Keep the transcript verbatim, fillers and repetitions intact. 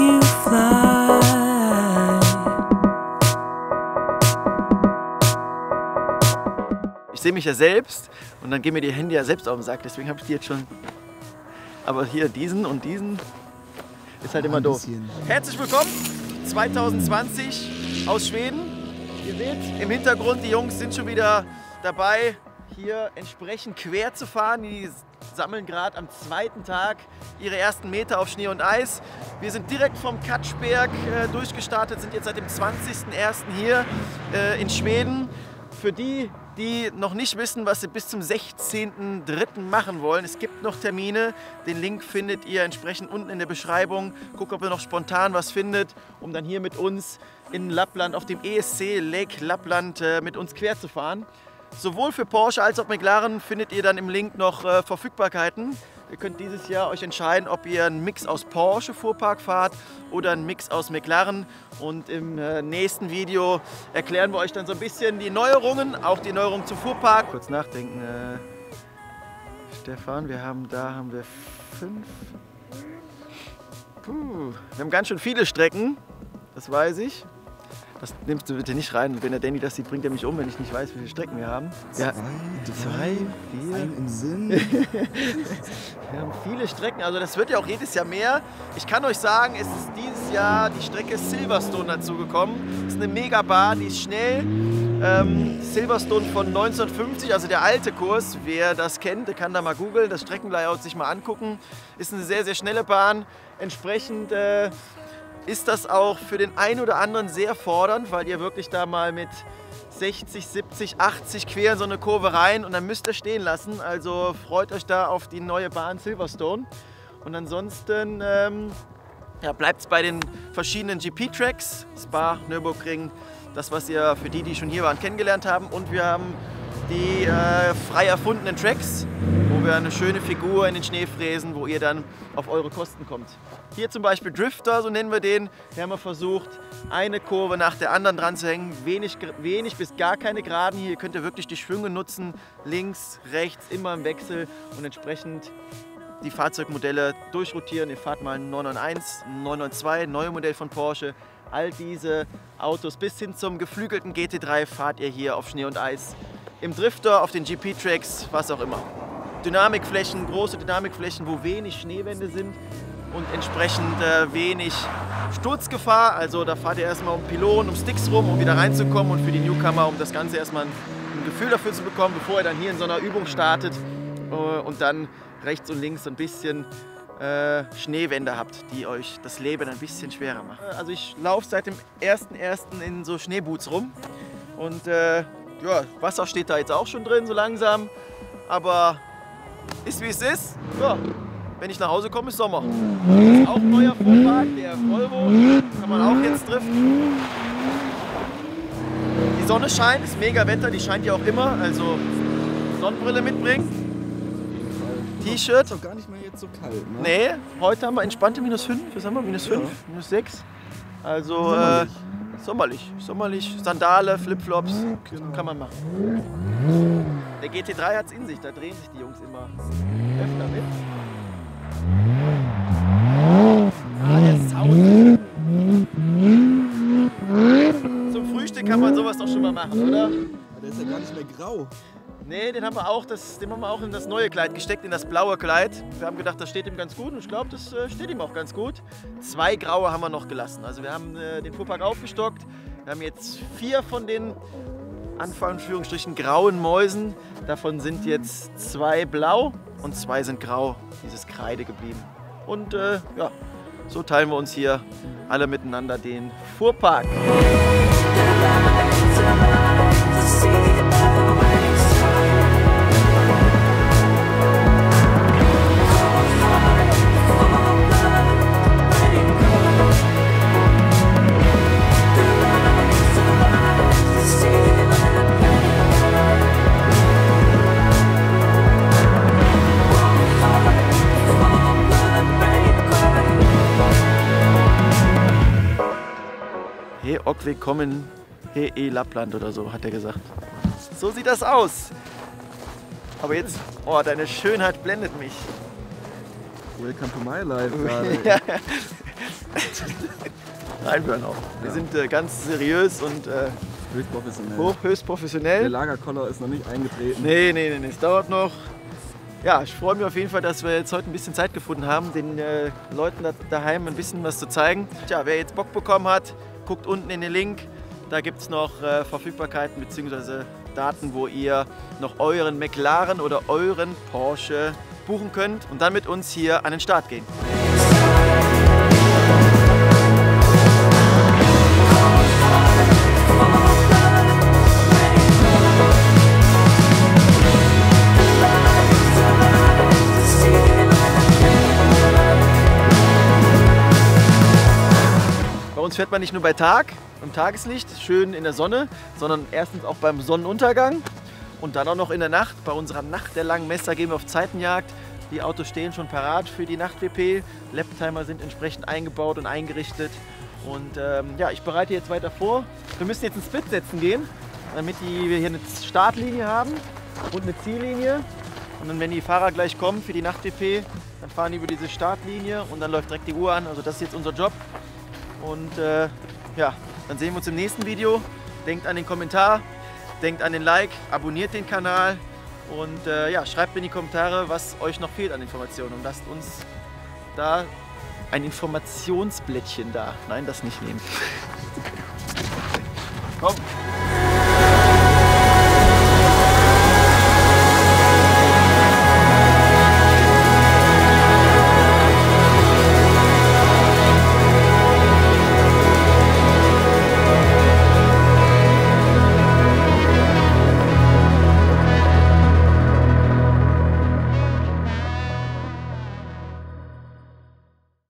you fly. Ich sehe mich ja selbst und dann gehen mir die Hände ja selbst auf den Sack, deswegen habe ich die jetzt schon. Aber hier diesen und diesen ist halt immer doof. Herzlich willkommen zwanzig zwanzig aus Schweden. Ihr seht im Hintergrund, die Jungs sind schon wieder dabei, hier entsprechend quer zu fahren. Die sammeln gerade am zweiten Tag ihre ersten Meter auf Schnee und Eis. Wir sind direkt vom Katschberg äh, durchgestartet, sind jetzt seit dem zwanzigsten ersten hier äh, in Schweden. Für die, die noch nicht wissen, was sie bis zum sechzehnten dritten machen wollen, es gibt noch Termine. Den Link findet ihr entsprechend unten in der Beschreibung. Guckt, ob ihr noch spontan was findet, um dann hier mit uns in Lappland auf dem E S C Lake Lappland äh, mit uns quer zu fahren. Sowohl für Porsche als auch McLaren findet ihr dann im Link noch äh, Verfügbarkeiten. Ihr könnt dieses Jahr euch entscheiden, ob ihr einen Mix aus Porsche Fuhrpark fahrt oder einen Mix aus McLaren. Und im äh, nächsten Video erklären wir euch dann so ein bisschen die Neuerungen, auch die Neuerungen zum Fuhrpark. Kurz nachdenken, äh, Stefan, wir haben da haben wir fünf. Puh, wir haben ganz schön viele Strecken, das weiß ich. Das nimmst du bitte nicht rein. Wenn der Danny das sieht, bringt er mich um, wenn ich nicht weiß, wie viele Strecken wir haben. Zwei, ja, drei, vier. Ein im Sinn. Wir haben viele Strecken, also das wird ja auch jedes Jahr mehr. Ich kann euch sagen, es ist dieses Jahr die Strecke Silverstone dazugekommen. Das ist eine Megabahn, die ist schnell. Ähm, Silverstone von neunzehnhundertfünfzig, also der alte Kurs. Wer das kennt, der kann da mal googeln, das Streckenlayout sich mal angucken. Ist eine sehr, sehr schnelle Bahn. Entsprechend äh, ist das auch für den einen oder anderen sehr fordernd, weil ihr wirklich da mal mit sechzig, siebzig, achtzig quer in so eine Kurve rein und dann müsst ihr stehen lassen. Also freut euch da auf die neue Bahn Silverstone. Und ansonsten ähm, ja, bleibt es bei den verschiedenen G P-Tracks, Spa, Nürburgring, das, was ihr für die, die schon hier waren, kennengelernt haben. Und wir haben die äh, frei erfundenen Tracks, wo wir eine schöne Figur in den Schnee fräsen, wo ihr dann auf eure Kosten kommt. Hier zum Beispiel Drifter, so nennen wir den. Hier haben wir versucht, eine Kurve nach der anderen dran zu hängen. Wenig, wenig bis gar keine Geraden hier. Hier könnt ihr wirklich die Schwünge nutzen, links, rechts, immer im Wechsel und entsprechend die Fahrzeugmodelle durchrotieren. Ihr fahrt mal ein neun neun eins, ein neun neun zwei, neues Modell von Porsche. All diese Autos bis hin zum geflügelten G T drei fahrt ihr hier auf Schnee und Eis. Im Drifter, auf den G P-Tracks, was auch immer. Dynamikflächen, große Dynamikflächen, wo wenig Schneewände sind und entsprechend äh, wenig Sturzgefahr. Also da fahrt ihr erstmal um Pylonen, um Sticks rum, um wieder reinzukommen und für die Newcomer, um das Ganze erstmal ein, ein Gefühl dafür zu bekommen, bevor ihr dann hier in so einer Übung startet äh, und dann rechts und links so ein bisschen äh, Schneewände habt, die euch das Leben ein bisschen schwerer machen. Also ich laufe seit dem ersten ersten in so Schneeboots rum und äh, ja, Wasser steht da jetzt auch schon drin, so langsam, aber ist wie es ist. Ja, wenn ich nach Hause komme, ist Sommer. Das ist auch ein neuer Fuhrpark, der Volvo, kann man auch jetzt driften. Die Sonne scheint, ist mega Wetter, die scheint ja auch immer, also Sonnenbrille mitbringen. T-Shirt. Ist doch gar nicht mehr jetzt so kalt, ne? Nee, heute haben wir entspannte minus fünf, was haben wir? minus fünf, ja. minus sechs. Also, äh, sommerlich, sommerlich, Sandale, Flipflops, genau. Kann man machen. Der G T drei hat es in sich, da drehen sich die Jungs immer öfter mit. Ah, der Sound. Zum Frühstück kann man sowas doch schon mal machen, oder? Aber der ist ja gar nicht mehr grau. Nee, den haben wir auch, das, den haben wir auch in das neue Kleid gesteckt, in das blaue Kleid. Wir haben gedacht, das steht ihm ganz gut und ich glaube, das steht ihm auch ganz gut. Zwei graue haben wir noch gelassen. Also wir haben äh, den Fuhrpark aufgestockt. Wir haben jetzt vier von den Anführungsstrichen grauen Mäusen. Davon sind jetzt zwei blau und zwei sind grau, dieses Kreide geblieben. Und äh, ja, so teilen wir uns hier alle miteinander den Fuhrpark. Willkommen, hey, hey, Lappland oder so, hat er gesagt. So sieht das aus. Aber jetzt, oh, deine Schönheit blendet mich. Welcome to my life. Ja. Nein, wir noch. Wir ja. sind äh, ganz seriös und äh, höchst professionell. Hoch, höchst professionell. Der Lagerkoller ist noch nicht eingetreten. Nee, nee, nee, nee, es dauert noch. Ja, ich freue mich auf jeden Fall, dass wir jetzt heute ein bisschen Zeit gefunden haben, den äh, Leuten da, daheim ein bisschen was zu zeigen. Tja, wer jetzt Bock bekommen hat, guckt unten in den Link. Da gibt es noch äh, Verfügbarkeiten bzw. Daten, wo ihr noch euren McLaren oder euren Porsche buchen könnt und dann mit uns hier an den Start gehen. Uns fährt man nicht nur bei Tag, im Tageslicht, schön in der Sonne, sondern erstens auch beim Sonnenuntergang und dann auch noch in der Nacht. Bei unserer Nacht der langen Messer gehen wir auf Zeitenjagd. Die Autos stehen schon parat für die Nacht-W P. Laptimer sind entsprechend eingebaut und eingerichtet. Und ähm, ja, ich bereite jetzt weiter vor. Wir müssen jetzt einen Split setzen gehen, damit die, wir hier eine Startlinie haben und eine Ziellinie. Und dann, wenn die Fahrer gleich kommen für die Nacht-W P, dann fahren die über diese Startlinie und dann läuft direkt die Uhr an. Also das ist jetzt unser Job. Und äh, ja, dann sehen wir uns im nächsten Video. Denkt an den Kommentar, denkt an den Like, abonniert den Kanal und äh, ja, schreibt mir in die Kommentare, was euch noch fehlt an Informationen und lasst uns da ein Informationsblättchen da. Nein, das nicht nehmen. Komm!